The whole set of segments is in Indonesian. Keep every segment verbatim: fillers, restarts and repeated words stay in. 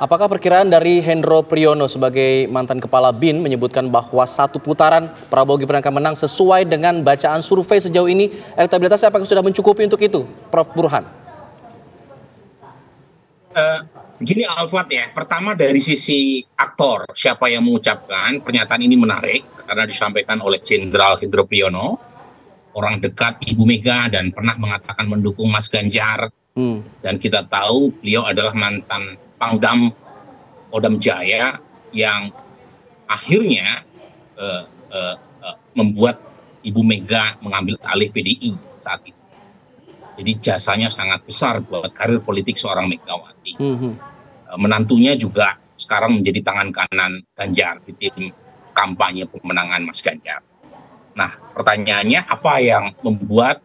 Apakah perkiraan dari Hendropriyono sebagai mantan kepala B I N menyebutkan bahwa satu putaran Prabowo Gibran akan menang sesuai dengan bacaan survei sejauh ini, elektabilitasnya apakah sudah mencukupi untuk itu, Prof Burhan? Uh, gini Alfat ya, pertama dari sisi aktor, siapa yang mengucapkan pernyataan ini menarik karena disampaikan oleh Jenderal Hendropriyono, orang dekat Ibu Mega dan pernah mengatakan mendukung Mas Ganjar. Hmm. Dan kita tahu beliau adalah mantan Pangdam Kodam Jaya yang akhirnya eh, eh, eh, membuat Ibu Mega mengambil alih P D I saat itu. Jadi jasanya sangat besar buat karir politik seorang Megawati. Hmm. Menantunya juga sekarang menjadi tangan kanan Ganjar di tim kampanye pemenangan Mas Ganjar. Nah, pertanyaannya apa yang membuat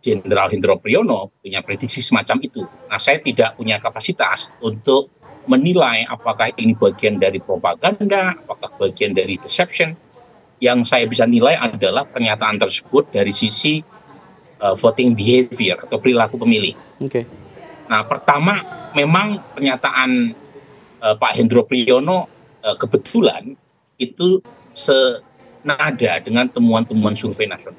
Jenderal Hendropriyono punya prediksi semacam itu? Nah, saya tidak punya kapasitas untuk menilai apakah ini bagian dari propaganda, apakah bagian dari deception. Yang saya bisa nilai adalah pernyataan tersebut dari sisi uh, voting behavior atau perilaku pemilih. Oke. Okay. Nah, pertama memang pernyataan uh, Pak Hendropriyono uh, kebetulan itu senada dengan temuan-temuan survei nasional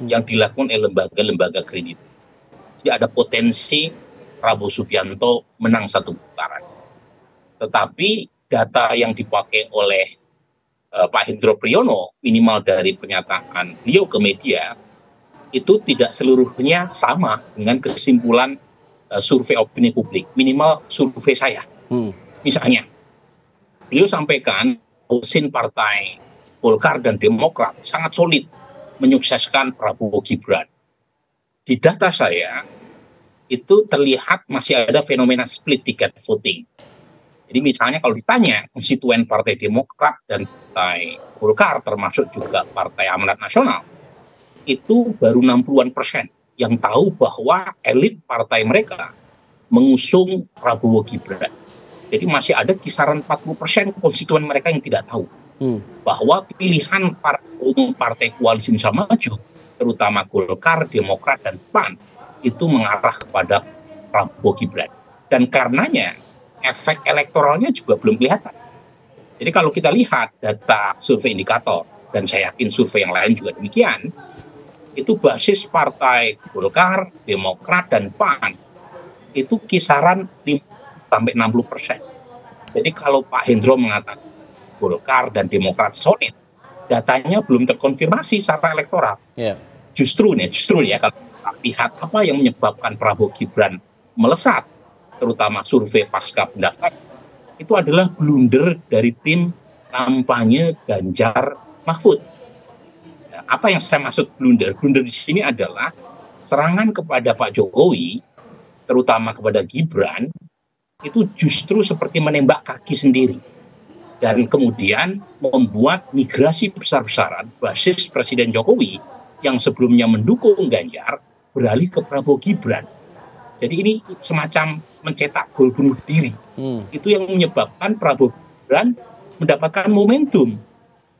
yang dilakukan oleh lembaga-lembaga kredit. Jadi ada potensi Prabowo Subianto menang satu putaran. Tetapi data yang dipakai oleh uh, Pak Hendropriyono, minimal dari pernyataan beliau ke media, itu tidak seluruhnya sama dengan kesimpulan uh, survei opini publik, minimal survei saya. Hmm. Misalnya, beliau sampaikan mesin partai Golkar dan Demokrat sangat solid menyukseskan Prabowo Gibran. Di data saya itu terlihat masih ada fenomena split ticket voting. Jadi misalnya kalau ditanya konstituen Partai Demokrat dan Partai Golkar termasuk juga Partai Amanat Nasional itu baru enam puluhan persen yang tahu bahwa elit partai mereka mengusung Prabowo Gibran. Jadi masih ada kisaran empat puluh persen konstituen mereka yang tidak tahu. Hmm. Bahwa pilihan para umum partai koalisi Indonesia Maju, terutama Golkar, Demokrat, dan P A N, itu mengarah kepada Prabowo Gibran. Dan karenanya efek elektoralnya juga belum kelihatan. Jadi kalau kita lihat data survei indikator, dan saya yakin survei yang lain juga demikian, itu basis partai Golkar, Demokrat, dan P A N, itu kisaran lima sampai enam puluh persen. Jadi kalau Pak Hendro mengatakan Golkar dan Demokrat solid, datanya belum terkonfirmasi secara elektoral. Yeah. Justru nih, justru ya kalau kita lihat apa yang menyebabkan Prabowo Gibran melesat, terutama survei pasca pendaftaran, itu adalah blunder dari tim kampanye Ganjar Mahfud. Apa yang saya maksud blunder? Blunder di sini adalah serangan kepada Pak Jokowi, terutama kepada Gibran, itu justru seperti menembak kaki sendiri. Dan kemudian membuat migrasi besar-besaran basis Presiden Jokowi yang sebelumnya mendukung Ganjar beralih ke Prabowo Gibran. Jadi ini semacam mencetak gol bunuh diri. Hmm. Itu yang menyebabkan Prabowo Gibran mendapatkan momentum.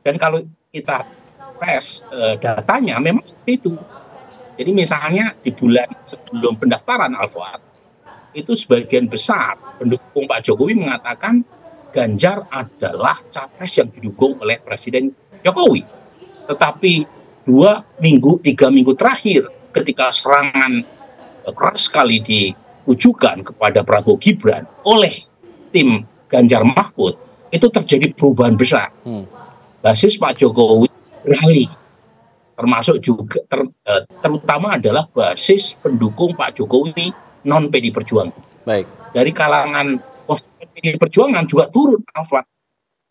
Dan kalau kita tes e, datanya memang seperti itu. Jadi misalnya di bulan sebelum pendaftaran Alfat, itu sebagian besar pendukung Pak Jokowi mengatakan Ganjar adalah capres yang didukung oleh Presiden Jokowi. Tetapi dua minggu, tiga minggu terakhir ketika serangan keras sekali ditujukan kepada Prabowo Gibran oleh tim Ganjar Mahfud, itu terjadi perubahan besar. Hmm. Basis Pak Jokowi beralih, termasuk juga ter, terutama adalah basis pendukung Pak Jokowi non P D I Perjuangan. Baik. Dari kalangan P D I Perjuangan juga turun, Alfat.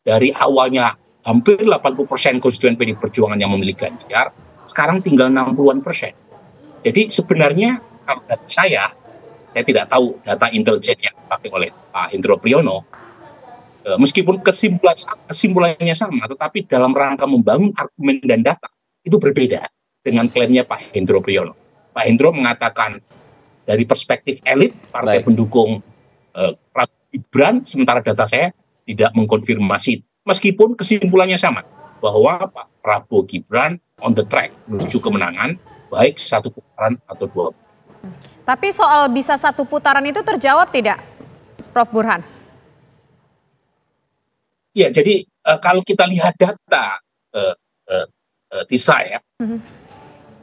Dari awalnya hampir delapan puluh persen konstituen P D I Perjuangan yang memilih Ganjar, sekarang tinggal enam puluhan persen. Jadi sebenarnya kalau dari saya, saya tidak tahu data intelijen yang dipakai oleh Pak Hendropriyono, meskipun kesimpulan, kesimpulannya sama, tetapi dalam rangka membangun argumen dan data itu berbeda dengan klaimnya Pak Hendropriyono. Pak Hendro mengatakan dari perspektif elit partai Baik. pendukung eh, Gibran, sementara data saya tidak mengkonfirmasi, meskipun kesimpulannya sama, bahwa Pak Prabowo Gibran on the track menuju kemenangan, baik satu putaran atau dua. Tapi soal bisa satu putaran itu terjawab tidak, Prof Burhan? Ya, jadi uh, kalau kita lihat data uh, uh, uh, Tisa ya, mm-hmm.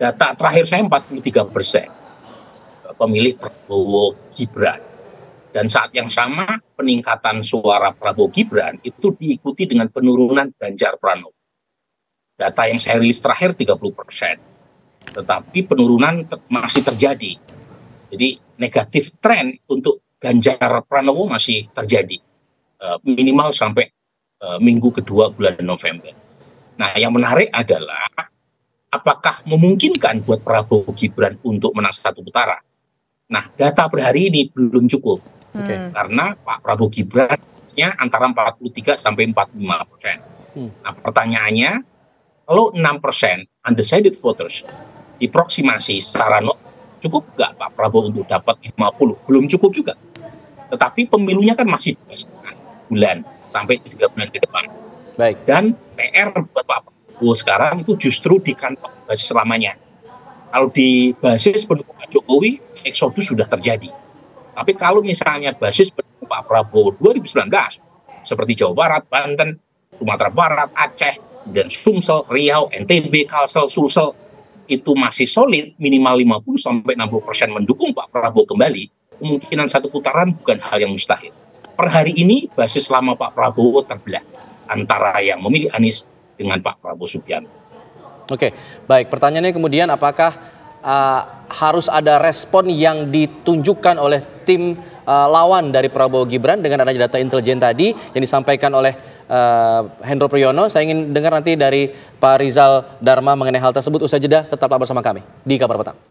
data terakhir saya empat puluh tiga persen pemilih Prabowo Gibran. Dan saat yang sama peningkatan suara Prabowo Gibran itu diikuti dengan penurunan Ganjar Pranowo. Data yang saya rilis terakhir tiga puluh persen. Tetapi penurunan te- masih terjadi. Jadi negatif tren untuk Ganjar Pranowo masih terjadi. Uh, minimal sampai minggu kedua bulan November. Nah, yang menarik adalah apakah memungkinkan buat Prabowo Gibran untuk menang satu putaran. Nah, data per hari ini belum cukup. Okay. Karena Pak Prabowo Gibrannya antara empat puluh tiga sampai empat puluh lima persen. Hmm. Nah, pertanyaannya, kalau enam persen undecided voters diproksimasi secara no, cukup nggak Pak Prabowo untuk dapat lima puluh? Belum cukup juga. Tetapi pemilunya kan masih bulan. Sampai tiga bulan ke depan. Baik. Dan P R buat Pak Prabowo sekarang itu justru di kantong basis selamanya. Kalau di basis pendukung Pak Jokowi, eksodus sudah terjadi. Tapi kalau misalnya basis pendukung Pak Prabowo dua ribu sembilan belas, seperti Jawa Barat, Banten, Sumatera Barat, Aceh, dan Sumsel, Riau, N T B, Kalsel, Sulsel, itu masih solid, minimal lima puluh sampai enam puluh persen mendukung Pak Prabowo kembali, kemungkinan satu putaran bukan hal yang mustahil. Per hari ini basis lama Pak Prabowo terbelah antara yang memilih Anies dengan Pak Prabowo Subianto. Oke, baik. Pertanyaannya kemudian apakah uh, harus ada respon yang ditunjukkan oleh tim uh, lawan dari Prabowo Gibran dengan adanya data intelijen tadi yang disampaikan oleh uh, Hendropriyono. Saya ingin dengar nanti dari Pak Rizal Dharma mengenai hal tersebut. Usai jeda, tetaplah bersama kami di Kabar Petang.